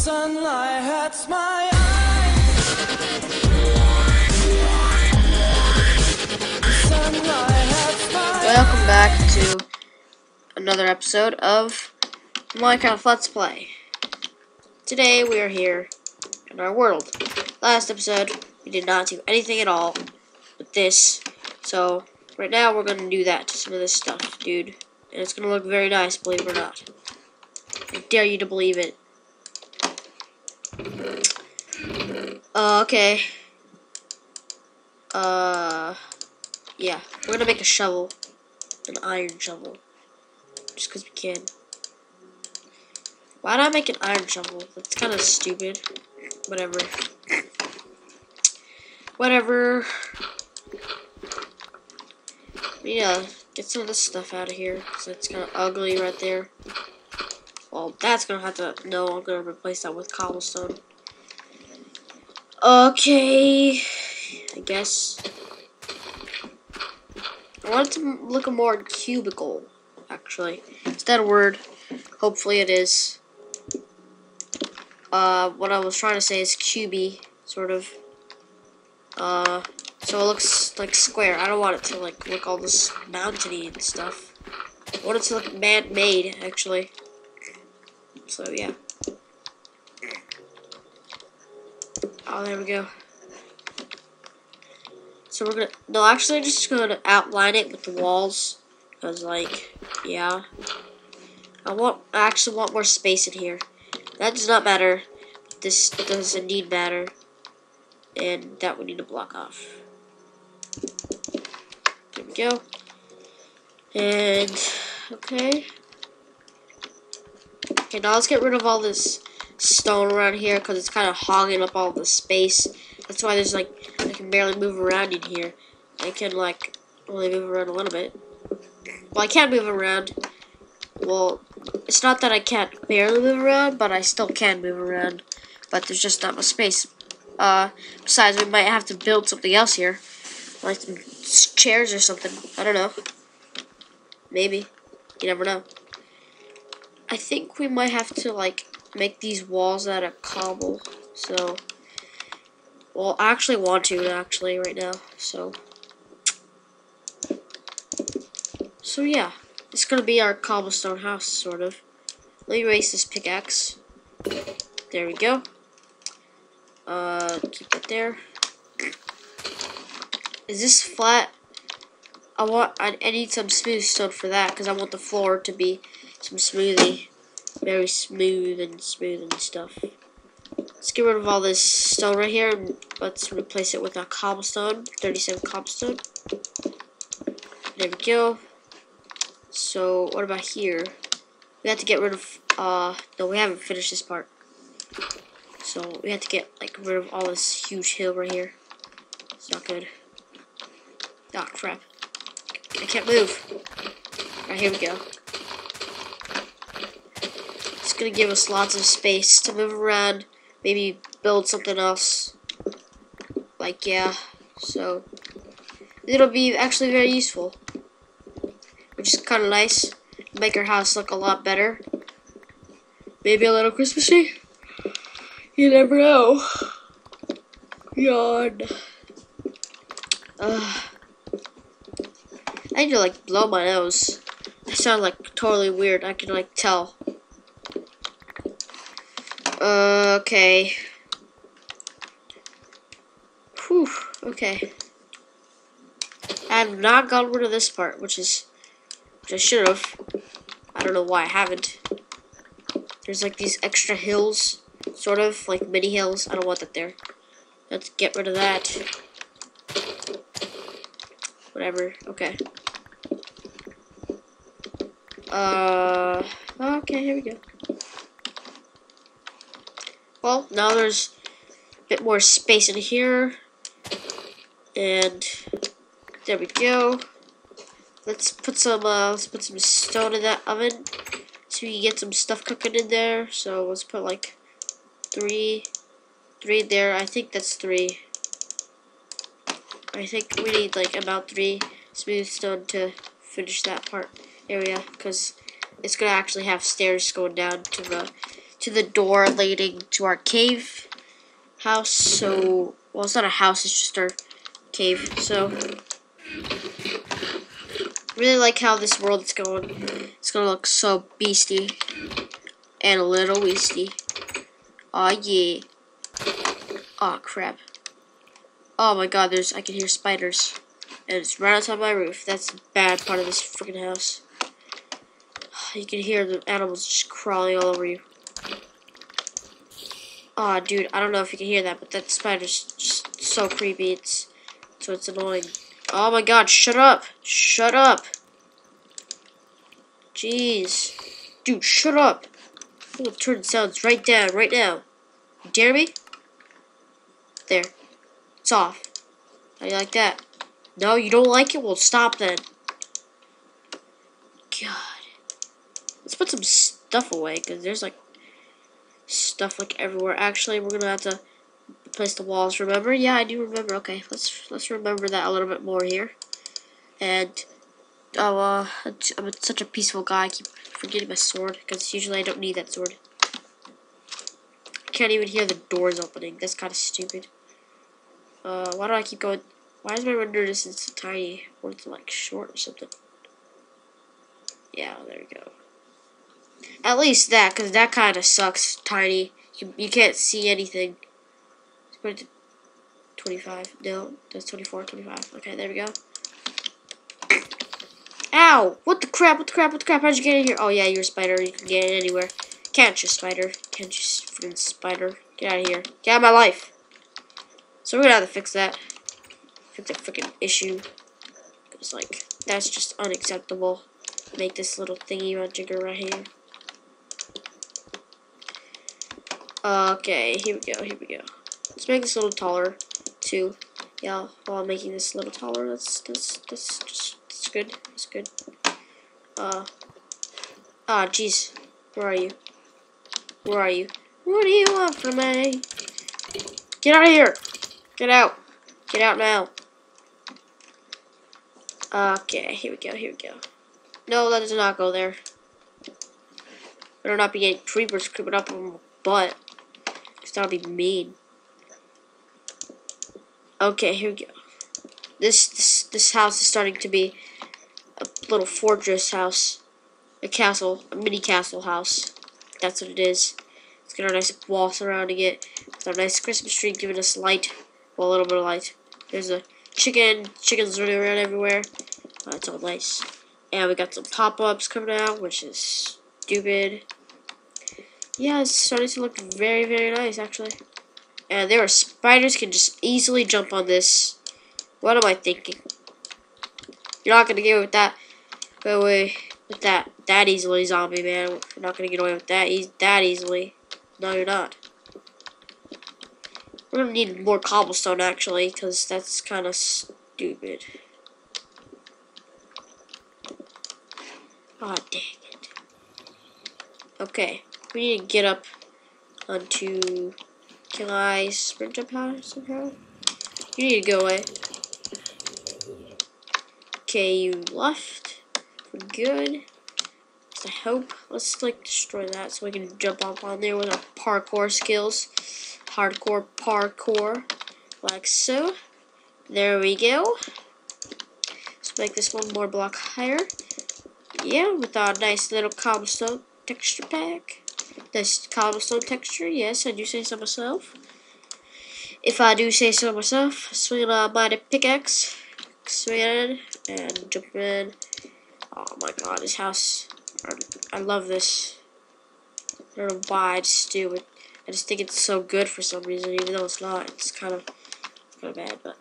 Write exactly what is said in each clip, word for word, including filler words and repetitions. sunlight hurts my eyes. The sunlight hurts my eyes. Welcome back to another episode of Minecraft Let's Play. Today we are here in our world. Last episode we did not do anything at all with this, so right now we're gonna do that, some of this stuff, dude. And it's gonna look very nice, believe it or not. I dare you to believe it. Uh, okay. Uh, yeah. We're gonna make a shovel. An iron shovel. Just because we can. Why'd I make an iron shovel? That's kind of stupid. Whatever. Whatever. Yeah, get some of this stuff out of here. So it's kind of ugly right there. Well, that's gonna have to. No, I'm gonna replace that with cobblestone. Okay, I guess. I want it to look more cubical, actually. Is that a word? Hopefully, it is. Uh, what I was trying to say is cubey, sort of. Uh, so it looks like square. I don't want it to like look all this mountainy and stuff. I want it to look man-made, actually. So yeah. Oh, there we go. So we're gonna no, actually, I'm just gonna outline it with the walls, cause like, yeah. I want, I actually want more space in here. That does not matter. This does indeed matter, and that we need to block off. There we go. And okay. Okay, now let's get rid of all this stone around here because it's kind of hogging up all the space. That's why there's like, I can barely move around in here. I can like only move around a little bit. Well, I can't move around. Well, it's not that I can't barely move around, but I still can move around. But there's just not much space. Uh, besides, we might have to build something else here, like some chairs or something. I don't know. Maybe. You never know. I think we might have to like make these walls out of cobble. So, well, I actually want to actually right now. So, so yeah, it's gonna be our cobblestone house sort of. Let me erase this pickaxe. There we go. Uh, keep it there. Is this flat? I want. I, I need some smooth stone for that because I want the floor to be. Some smoothie, very smooth and smooth and stuff. Let's get rid of all this stone right here and let's replace it with a cobblestone, thirty-seven cobblestone. There we go. So what about here? We have to get rid of, uh, no, we haven't finished this part. So we have to get like rid of all this huge hill right here. It's not good. Ah, crap. I can't move. Alright, here we go. Gonna give us lots of space to move around, maybe build something else, like, yeah, so it'll be actually very useful, which is kind of nice. Make our house look a lot better, maybe a little Christmassy, you never know. Yawn. uh, I need to like blow my nose. I sound like totally weird, I can like tell. Uh, okay. Whew, okay. I have not gotten rid of this part, which is, which I should have. I don't know why I haven't. There's like these extra hills, sort of, like mini hills. I don't want that there. Let's get rid of that. Whatever, okay. Uh, okay, here we go. Well, now there's a bit more space in here, and there we go. Let's put some uh, let's put some stone in that oven so we can get some stuff cooking in there. So let's put like three, three there. I think that's three. I think we need like about three smooth stone to finish that part area because it's gonna actually have stairs going down to the to the door leading to our cave house. So, well, it's not a house, it's just our cave. So, really like how this world is going. It's gonna look so beasty and a little weasty. Aw, oh, yeah. Aw, oh, crap. Oh my god, there's, I can hear spiders. And it's right outside my roof. That's the bad part of this freaking house. You can hear the animals just crawling all over you. Aw, oh, dude, I don't know if you can hear that, but that spider's just so creepy. It's, so it's annoying. Oh my god, shut up! Shut up! Jeez. Dude, shut up! I'm gonna turn the sounds right down, right now. You dare me? There. It's off. How do you like that? No, you don't like it? Well, stop then. God. Let's put some stuff away, because there's, like, stuff, like, everywhere. Actually, we're gonna have to replace the walls, remember? Yeah, I do remember. Okay, let's let's remember that a little bit more here. And, oh, uh, I'm such a peaceful guy. I keep forgetting my sword, because usually I don't need that sword. I can't even hear the doors opening. That's kind of stupid. Uh, why do I keep going? Why is my render distance so tiny? Or it's like short or something. Yeah, there we go. At least that, because that kind of sucks. Tiny. You, you can't see anything. Let's put it to twenty-five. No, that's twenty-four, twenty-five. Okay, there we go. Ow! What the crap, what the crap, what the crap? How'd you get in here? Oh, yeah, you're a spider. You can get in anywhere. Can't you, spider? Can't you, freaking spider? Get out of here. Get out of my life. So we're gonna have to fix that. Fix that freaking issue. Because, like, that's just unacceptable. Make this little thingy on jigger right here. Okay, here we go, here we go. Let's make this a little taller, too. Yeah, while I'm making this a little taller, that's, that's, that's, just, that's good, that's good. Uh, ah, jeez. Where are you? Where are you? What do you want from me? Get out of here! Get out. Get out now. Okay, here we go, here we go. No, that does not go there. Better not be any creepers creeping up on my butt. Because that'll be mean. Okay, here we go. This, this, this house is starting to be a little fortress house. A castle, a mini castle house. That's what it is. It's got a nice wall surrounding it. It's got a nice Christmas tree giving us light. Well, a little bit of light. There's a chicken. Chickens running around everywhere. Uh, it's all nice. And we got some pop-ups coming out, which is stupid. Yeah, it's starting to look very, very nice, actually. And there are spiders can just easily jump on this. What am I thinking? You're not going to get away with that. Go away with that. That easily, zombie, man. You're not going to get away with that, e that easily. No, you're not. We're gonna need more cobblestone actually, because that's kind of stupid. Aw, oh, dang it. Okay, we need to get up onto. Can I sprint up how somehow? You need to go away. Okay, you left. We're good. I hope. Let's like destroy that so we can jump up on there with our parkour skills. Hardcore parkour, like so. There we go. Let's make this one more block higher. Yeah, with our nice little cobblestone texture pack. Nice cobblestone texture, yes, I do say so myself. If I do say so myself, swing a mighty pickaxe. Swing it in and jump in. Oh my god, this house. I love this. I don't know why, I just do it. I just think it's so good for some reason, even though it's not. It's kind of kind of bad, but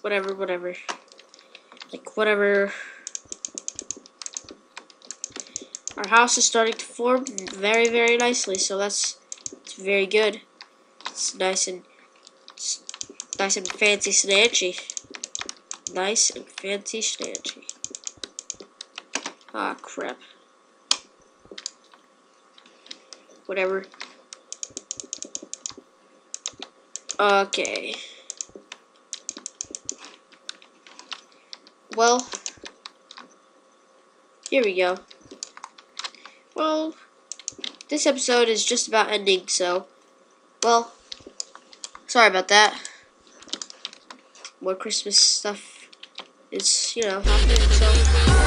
whatever, whatever. Like whatever. Our house is starting to form very, very nicely, so that's it's very good. It's nice and it's nice and fancy snanchy. Nice and fancy snanchy. Ah, crap. Whatever. Okay. Well, here we go. Well, this episode is just about ending, so, well, sorry about that. More Christmas stuff is, you know, happening, so...